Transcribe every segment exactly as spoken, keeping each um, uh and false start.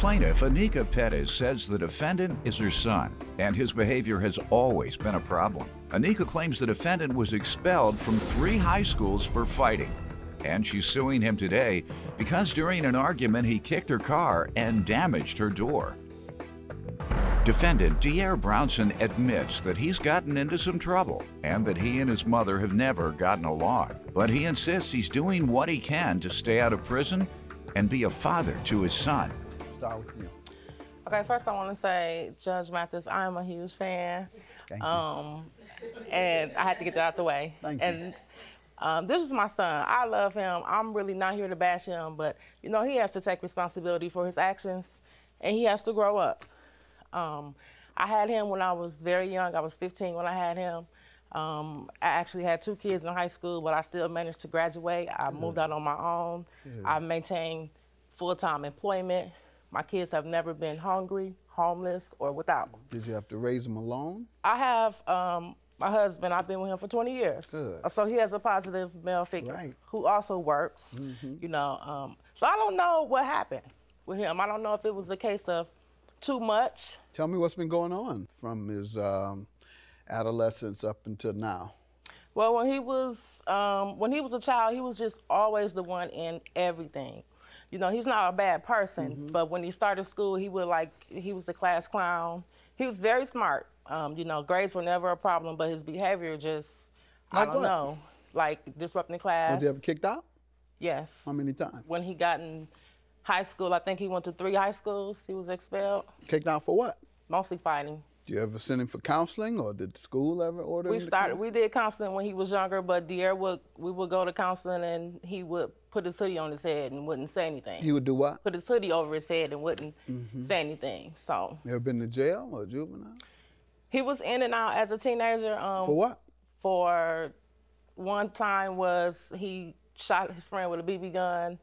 Plaintiff Anika Pettis says the defendant is her son, and his behavior has always been a problem. Anika claims the defendant was expelled from three high schools for fighting, and she's suing him today because during an argument he kicked her car and damaged her door. Defendant Dierre Brownson admits that he's gotten into some trouble and that he and his mother have never gotten along, but he insists he's doing what he can to stay out of prison and be a father to his son. Start with you. Okay, first I want to say, Judge Mathis, I'm a huge fan. Thank um, you. And I had to get that out the way. Thank and, you. Um, this is my son. I love him. I'm really not here to bash him, but you know, he has to take responsibility for his actions and he has to grow up. Um, I had him when I was very young. I was fifteen when I had him. Um, I actually had two kids in high school, but I still managed to graduate. I Good. moved out on my own. Good. I maintained full-time employment. My kids have never been hungry, homeless, or without. Did you have to raise them alone? I have um, my husband. I've been with him for twenty years. Good. So he has a positive male figure right. who also works, mm-hmm. you know. Um, so I don't know what happened with him. I don't know if it was a case of too much. Tell me what's been going on from his um, adolescence up until now. Well, when he was um, when he was a child, he was just always the one in everything. You know, he's not a bad person, mm-hmm. but when he started school, he would like, he was the class clown. He was very smart. Um, you know, grades were never a problem, but his behavior just, not I don't good. know, like disrupting the class. Was he ever kicked out? Yes. How many times? When he got in high school, I think he went to three high schools, he was expelled. Kicked out for what? Mostly fighting. Did you ever send him for counseling, or did school ever order him? We started, we did counseling when he was younger, but Dierre would, we would go to counseling and he would put his hoodie on his head and wouldn't say anything. He would do what? Put his hoodie over his head and wouldn't mm-hmm. say anything, so. You ever been to jail or juvenile? He was in and out as a teenager. Um, for what? For one time was he shot his friend with a B B gun.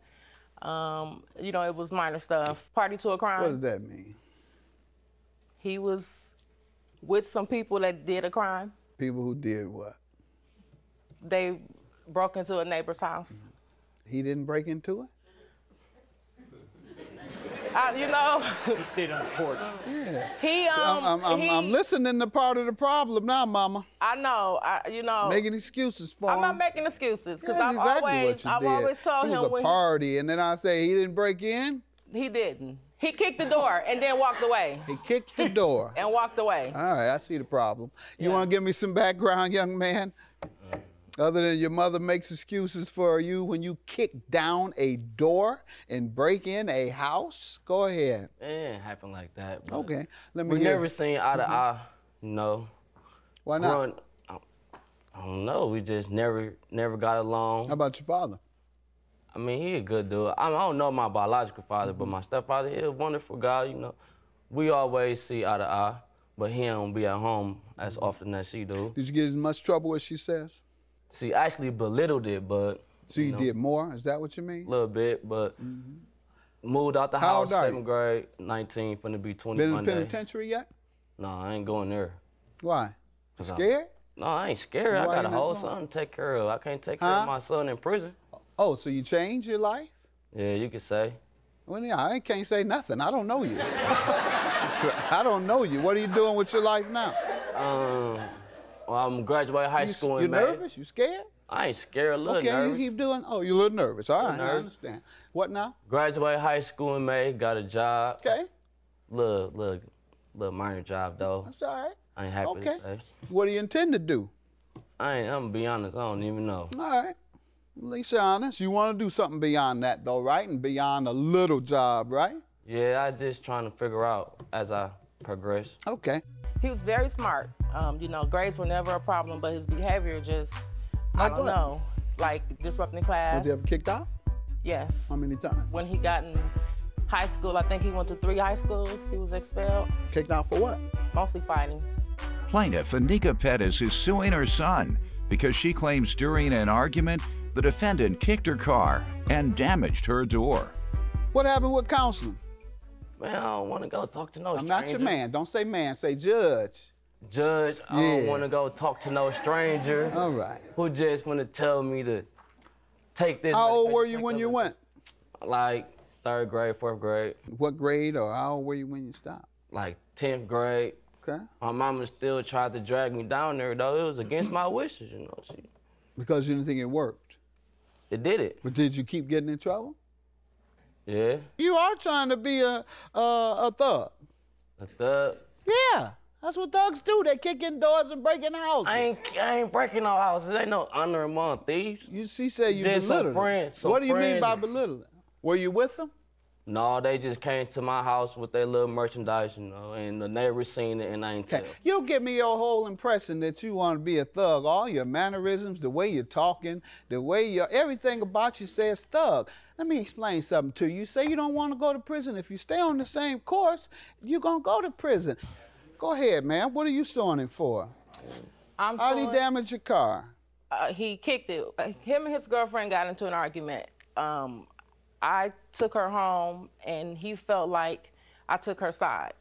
Um, you know, it was minor stuff. Party to a crime. What does that mean? He was with some people that did a crime. People who did what? They broke into a neighbor's house. Mm-hmm. He didn't break into it? I, you know. He stayed on the porch. Yeah. He, um, so I'm, I'm, I'm, he, I'm listening to part of the problem now, Mama. I know, I, you know. Making excuses for I'm him. I'm not making excuses, because I've exactly always, I've did. always told he him. It was a party, he, and then I say he didn't break in? He didn't. He kicked the door and then walked away. He kicked the door. And walked away. All right, I see the problem. You yeah. want to give me some background, young man? Other than your mother makes excuses for you when you kick down a door and break in a house? Go ahead. It didn't happen like that. Okay, let me we hear. never seen eye to mm-hmm. eye, no. Why not? Growing, I don't know, we just never never got along. How about your father? I mean, he a good dude. I don't know my biological father, mm-hmm. but my stepfather is a wonderful guy, you know. We always see eye to eye, but he don't be at home as often as she do. Did you get as much trouble as she says? See, I actually belittled it, but... So you, you know, did more? Is that what you mean? A little bit, but mm-hmm. moved out the How house, seventh grade, nineteen, finna be twenty Been in the penitentiary yet? No, I ain't going there. Why? Scared? I, no, I ain't scared. Why I got a whole son to take care of. I can't take huh? care of my son in prison. Oh, so you changed your life? Yeah, you could say. Well, yeah, I can't say nothing. I don't know you. I don't know you. What are you doing with your life now? Um... Well, I'm graduating high you, school in May. You nervous? You scared? I ain't scared, a little okay, nervous. Okay, you keep doing, oh, you're a little nervous. All right, nervous. I understand. What now? Graduated high school in May, got a job. Okay. Little, little, little minor job, though. That's all right. I ain't happy okay. to say. What do you intend to do? I ain't, I'm gonna be honest, I don't even know. All right, at least you're honest. You wanna do something beyond that, though, right? And beyond a little job, right? Yeah, I just trying to figure out as I progress. Okay. He was very smart. Um, you know, grades were never a problem, but his behavior just, Not I don't good. know, like disrupting the class. Was he ever kicked out? Yes. How many times? When he got in high school, I think he went to three high schools, he was expelled. Kicked out for what? Mostly fighting. Plaintiff Anika Pettis is suing her son because she claims during an argument, the defendant kicked her car and damaged her door. What happened with counseling? Man, I don't want to go talk to no stranger. I'm not your man. Don't say man. Say judge. Judge, I yeah. don't want to go talk to no stranger. All right. Who just want to tell me to take this. How old were you when you went? Like third grade, fourth grade. What grade or how were you when you stopped? Like tenth grade. Okay. My mama still tried to drag me down there, though. It was against my wishes, you know. She... Because you didn't think it worked? It did it. But did you keep getting in trouble? Yeah. You are trying to be a, a, a thug. A thug? Yeah. That's what thugs do. They kick in doors and break in houses. I ain't, I ain't breaking no houses. There ain't no honor among thieves. You see, say you just belittled some friends, some What do you friends. mean by belittling? Were you with them? No, they just came to my house with their little merchandise, you know, and the neighbors seen it, and I ain't tell. You give me your whole impression that you want to be a thug. All your mannerisms, the way you're talking, the way you're, everything about you says thug. Let me explain something to you. Say you don't want to go to prison. If you stay on the same course, you're going to go to prison. Go ahead, man. What are you suing him for? I'm How did he damage your car? Uh, he kicked it. Him and his girlfriend got into an argument. Um... I took her home, and he felt like I took her side.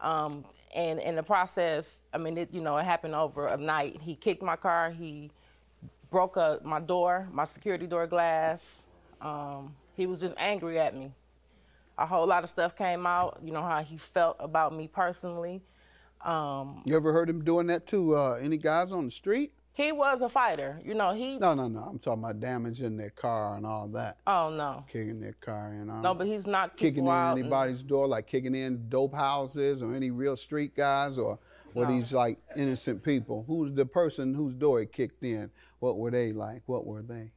Um, and in the process, I mean, it, you know, it happened over a night. He kicked my car. He broke a, my door, my security door glass. Um, he was just angry at me. A whole lot of stuff came out, you know, how he felt about me personally. Um, you ever heard him doing that to uh, any guys on the street? He was a fighter, you know, he... No, no, no, I'm talking about damaging their car and all that. Oh, no. Kicking their car and all No, but he's not... Kicking in anybody's and... door, like kicking in dope houses or any real street guys or, or no. These, like, innocent people. Who's the person whose door he kicked in? What were they like? What were they?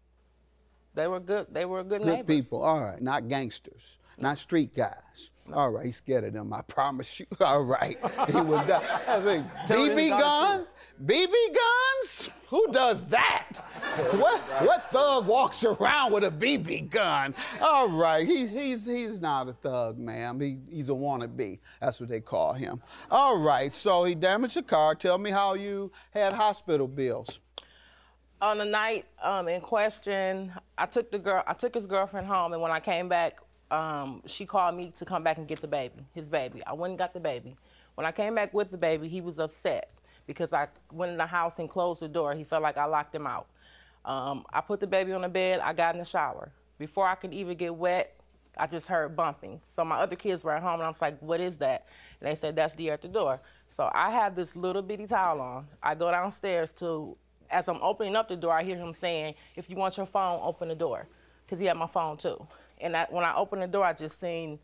They were good, they were good, good neighbors. Good people, all right, not gangsters. Not street guys. No. All right, he's scared of them, I promise you. All right, he will die. I think, B B guns? B B guns? Who does that? What, what thug walks around with a B B gun? All right, he, he's, he's not a thug, ma'am. He, he's a wannabe. That's what they call him. All right, so he damaged your car. Tell me how you had hospital bills. On the night um, in question, I took, the girl, I took his girlfriend home, and when I came back, Um, she called me to come back and get the baby, his baby. I went and got the baby. When I came back with the baby, he was upset because I went in the house and closed the door. He felt like I locked him out. Um, I put the baby on the bed. I got in the shower. Before I could even get wet, I just heard bumping. So my other kids were at home, and I was like, what is that? And they said, that's Dierre at the door. So I have this little bitty towel on. I go downstairs to, as I'm opening up the door, I hear him saying, if you want your phone, open the door, because he had my phone too. And I, when I opened the door, I just seen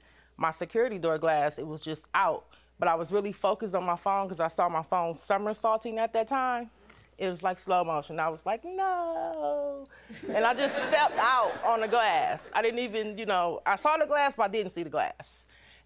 my security door glass. It was just out. But I was really focused on my phone because I saw my phone somersaulting at that time. It was like slow motion. I was like, no. And I just stepped out on the glass. I didn't even, you know, I saw the glass, but I didn't see the glass.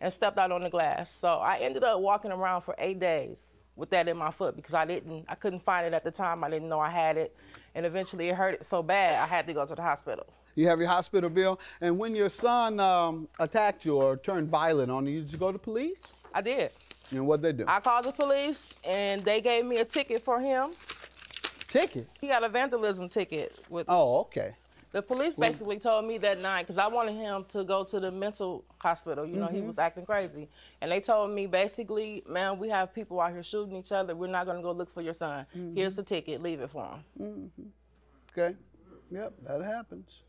And stepped out on the glass. So I ended up walking around for eight days with that in my foot because I didn't, I couldn't find it at the time. I didn't know I had it. And eventually it hurt so bad, I had to go to the hospital. You have your hospital bill. And when your son um, attacked you or turned violent on you, did you go to police? I did. And what'd they do? I called the police, and they gave me a ticket for him. Ticket? He got a vandalism ticket. With oh, okay. The police basically told me that night, because I wanted him to go to the mental hospital. You know, mm-hmm. he was acting crazy. And they told me, basically, man, we have people out here shooting each other. We're not going to go look for your son. Mm-hmm. Here's the ticket. Leave it for him. Mm-hmm. Okay. Yep, that happens.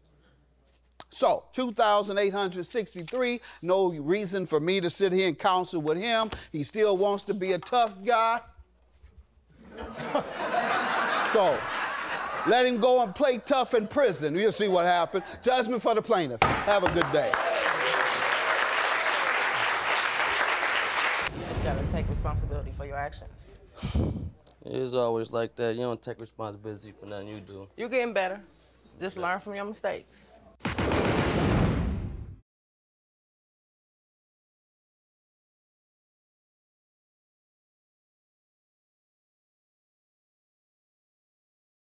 So, two thousand eight hundred sixty-three, no reason for me to sit here and counsel with him. He still wants to be a tough guy. So, let him go and play tough in prison. You'll see what happens. Judgment for the plaintiff. Have a good day. You gotta take responsibility for your actions. It's always like that. You don't take responsibility for nothing you do. You're getting better. Just learn from your mistakes.